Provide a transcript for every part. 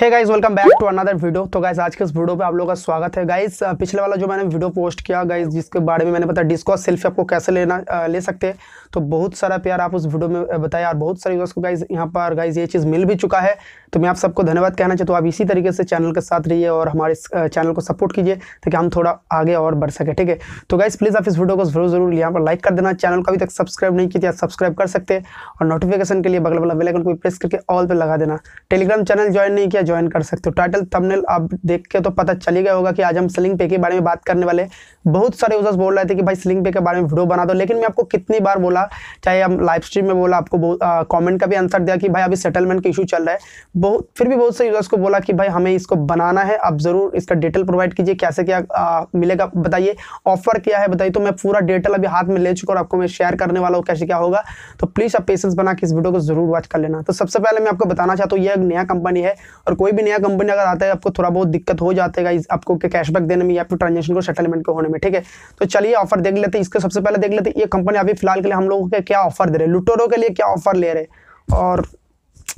Hey guys welcome back to another video. तो guys आज के इस वीडियो पे आप लोगों का स्वागत है। गाइस पिछले वाला जो मैंने वीडियो पोस्ट किया गाइस जिसके बारे में मैंने पता डिस्कॉस सेल्फी आपको कैसे ले सकते हैं, तो बहुत सारा प्यार आप उस वीडियो में बताया और बहुत सारे व्यूअर्स को गाइस यहाँ पर गाइस ये चीज़ मिल भी चुका है, तो मैं आप सबको धन्यवाद कहना चाहता हूँ। आप इसी तरीके से चैनल के साथ रहिए और हमारे चैनल को सपोर्ट कीजिए ताकि हम थोड़ा आगे और बढ़ सके, ठीक है। तो गाइस प्लीज़ आप इस वीडियो को जरूर यहाँ पर लाइक कर देना। चैनल को अभी तक सब्सक्राइब नहीं किया सब्सक्राइब कर सकते हैं और नोटिफिकेशन के लिए बगल वाला बेल आइकन को प्रेस करके ऑल पर लगा देना। टेलीग्राम चैनल ज्वाइन नहीं किया ज्वाइन कर सकते हो। टाइटल थंबनेल आप देख के तो पता चल ही गया होगा कि आज हम स्लिंगपे के बारे में बात करने वाले। बहुत सारे यूजर्स बोल रहे थे कि भाई स्लिंगपे के बारे में वीडियो बना दो, लेकिन मैं आपको कितनी बार बोला, चाहे हम लाइव स्ट्रीम में बोला, आपको कमेंट का भी आंसर दिया कि भाई अभी सेटलमेंट का इशू चल रहा है। बहुत फिर भी बहुत से यूजर्स को बोला कि भाई हमें इसको बनाना है, आप ज़रूर इसका डिटेल प्रोवाइड कीजिए, कैसे क्या मिलेगा बताइए, ऑफर क्या है बताइए। तो मैं पूरा डिटेल अभी हाथ में ले चुका और आपको मैं शेयर करने वाला हूँ कैसे क्या होगा। तो प्लीज़ आप पेशेंस बना के इस वीडियो को जरूर वॉच कर लेना। तो सबसे पहले मैं आपको बताना चाहता हूँ, यह एक नया कंपनी है और कोई भी नया कंपनी अगर आता है आपको थोड़ा बहुत दिक्कत हो जाता है आपको कैशबैक देने में या फिर ट्रांजेक्शन को सेटलमेंट को होने में, ठीक है। तो चलिए ऑफर देख लेते हैं। इसके सबसे पहले देख लेते हैं ये कंपनी अभी फिलहाल के लिए हम लोगों के क्या ऑफर दे रहे हैं, लुटेरों के लिए क्या ऑफर ले रहे हैं। और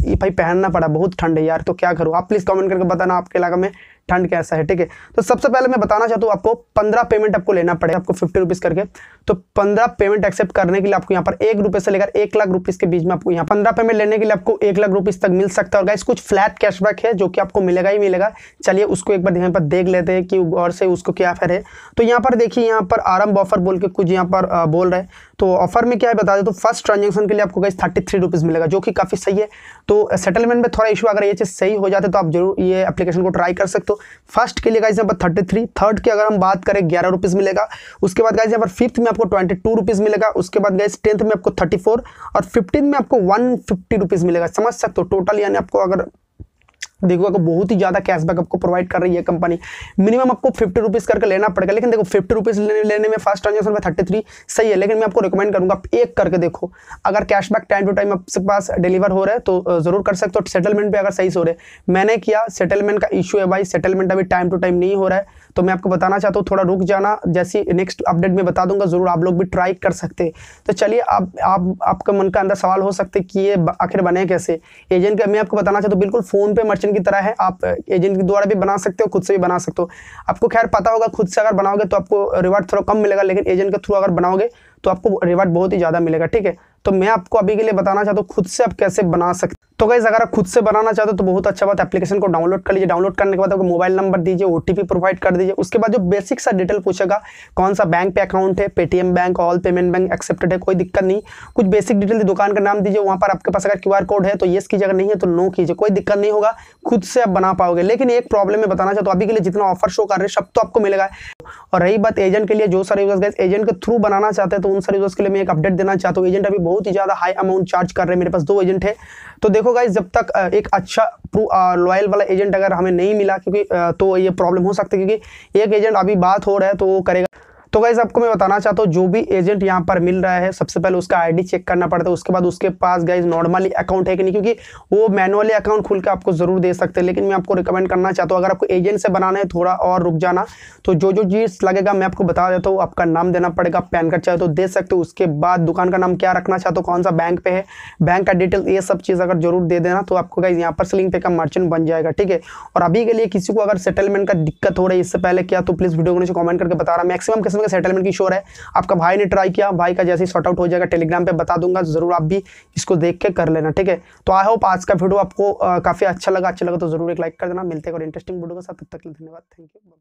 ये भाई पहनना पड़ा, बहुत ठंड है यार, तो क्या करूँ। आप प्लीज़ कमेंट करके बताना आपके इलाका में ठंड कैसा है, ठीक है। तो सबसे पहले मैं बताना चाहता हूँ आपको 15 पेमेंट आपको लेना पड़ेगा, आपको 50 रुपीज़ करके। तो 15 पेमेंट एक्सेप्ट करने के लिए आपको यहाँ पर 1 रुपये से लेकर 1 लाख रुपीज़ के बीच में आपको यहाँ 15 पेमेंट लेने के लिए आपको 1 लाख रुपीज़ तक मिल सकता है। और गाइस कुछ फ्लैट कैशबैक है जो कि आपको मिलेगा ही मिलेगा। चलिए उसको एक बार यहाँ पर देख लेते हैं कि और से उसको क्या ऑफर है। तो यहाँ पर देखिए, यहाँ पर आरंभ ऑफर बोल के कुछ यहाँ पर बोल रहे हैं। तो ऑफर में क्या है बता दें, तो फर्स्ट ट्रांजेक्शन के लिए आपको गाइस 33 रुपीज़ मिलेगा, जो कि काफ़ी सही है। तो सेटलमेंट में थोड़ा इशू अगर ये चीज़ सही हो जाती है तो आप जरूर ये एप्लीकेशन को ट्राई कर सकते हो। फर्स्ट के लिए गाइस यहाँ पर 33, थर्ड की अगर हम बात करें 11 रुपीज़ मिलेगा। उसके बाद गाइस यहाँ पर फिफ्थ में आपको 22 रुपीज़ मिलेगा। उसके बाद गाइस 10th में आपको 34 और 15 में आपको 150 रुपीज़ मिलेगा। समझ सकते हो, टोटल यानी आपको अगर देखो आपको बहुत ही ज़्यादा कैशबैक आपको प्रोवाइड कर रही है कंपनी। मिनिमम आपको 50 रुपीज़ करके लेना पड़ेगा, लेकिन देखो 50 रुपीज़ लेने में फर्स्ट ट्रांजेक्शन में 33 सही है, लेकिन मैं आपको रिकमेंड करूँगा आप एक करके देखो। अगर कैशबैक टाइम टू टाइम आपके पास डिलीवर हो रहा है तो ज़रूर कर सकते हो। सेटलमेंट पर अगर सही से हो रहे हैं, मैंने किया, सेटलमेंट का इशू है भाई, सेटलमेंट अभी टाइम टू टाइम नहीं हो रहा है, तो मैं आपको बताना चाहता हूँ थोड़ा रुक जाना, जैसी नेक्स्ट अपडेट में बता दूंगा, ज़रूर आप लोग भी ट्राई कर सकते हैं। तो चलिए आपका मन का अंदर सवाल हो सकता है कि ये आखिर बने कैसे एजेंट का। मैं आपको बताना चाहता हूँ बिल्कुल फ़ोन पे मर्चेंट की तरह है, आप एजेंट के द्वारा भी बना सकते हो, खुद से भी बना सकते हो। आपको खैर पता होगा खुद से अगर बनाओगे तो आपको रिवार्ड थोड़ा कम मिलेगा, लेकिन एजेंट के थ्रू अगर बनाओगे तो आपको रिवार्ड बहुत ही ज़्यादा मिलेगा, ठीक है। तो मैं आपको अभी के लिए बताना चाहता हूँ खुद से आप कैसे बना सकते। तो गाइस अगर आप खुद से बनाना चाहते हो तो बहुत अच्छा बात, एप्लीकेशन को डाउनलोड कर लीजिए। डाउनलोड करने के बाद आपको मोबाइल नंबर दीजिए, ओटीपी प्रोवाइड कर दीजिए। उसके बाद जो बेसिक सा डिटेल पूछेगा, कौन सा बैंक पे अकाउंट है, Paytm bank, all payment bank accepted है, कोई दिक्कत नहीं। कुछ बेसिक डिटेल, दुकान का नाम दीजिए, वहाँ पर आपके पास अगर QR कोड है तो येस कीजिए, अगर नहीं है तो नो कीजिए, कोई दिक्कत नहीं होगा, खुद से आप बना पाओगे। लेकिन एक प्रॉब्लम मैं बताना चाहता हूँ, अभी के लिए जितना ऑफर शो कर रहे हैं सब तो आपको मिलेगा। और रही बात एजेंट के लिए, जो सारे यूजर्स गाइस एजेंट के थ्रू बनाना चाहते हैं तो उन सारे यूजर्स के लिए मैं एक अपडेट देना चाहता हूँ। एजेंट अभी बहुत ही ज़्यादा हाई अमाउंट चार्ज कर रहे हैं, मेरे पास 2 एजेंट है। तो देखो गाइस जब तक एक अच्छा लॉयल वाला एजेंट अगर हमें नहीं मिला, क्योंकि तो ये प्रॉब्लम हो सकती है, क्योंकि एक एजेंट अभी बात हो रहा है तो वो करेगा। तो गाइस आपको मैं बताना चाहता हूँ जो भी एजेंट यहाँ पर मिल रहा है सबसे पहले उसका आईडी चेक करना पड़ता है। उसके बाद उसके पास गाइस नॉर्मली अकाउंट है कि नहीं, क्योंकि वो मैनुअली अकाउंट खुल के आपको ज़रूर दे सकते हैं। लेकिन मैं आपको रिकमेंड करना चाहता हूँ अगर आपको एजेंट से बनाना है थोड़ा और रुक जाना। तो जो जो चीज़ लगेगा मैं आपको बता देता हूँ, आपका नाम देना पड़ेगा, पैन कार्ड चाहे तो दे सकते हो। उसके बाद दुकान का नाम क्या रखना चाहते हो, कौन सा बैंक पे है, बैंक का डिटेल, ये सब चीज़ अगर जरूर दे देना, तो आपको गाइस यहाँ पर स्लिंगपे का मर्चेंट बन जाएगा, ठीक है। और अभी के लिए किसी को अगर सेटलमेंट का दिक्कत हो रही है इससे पहले क्या, तो प्लीज़ वीडियो को नीचे कमेंट करके बता रहा। मैक्सिमम का सेटलमेंट की शोर है, आपका भाई ने ट्राई किया, भाई का जैसे ही सॉर्ट आउट हो जाएगा टेलीग्राम पे बता दूंगा, जरूर आप भी इसको देख के कर लेना, ठीक है। तो आई होप आज का वीडियो आपको काफी अच्छा लगा तो जरूर एक लाइक कर देना। मिलते हैं और इंटरेस्टिंग वीडियो के साथ, तब तक के लिए धन्यवाद, थैंक यू।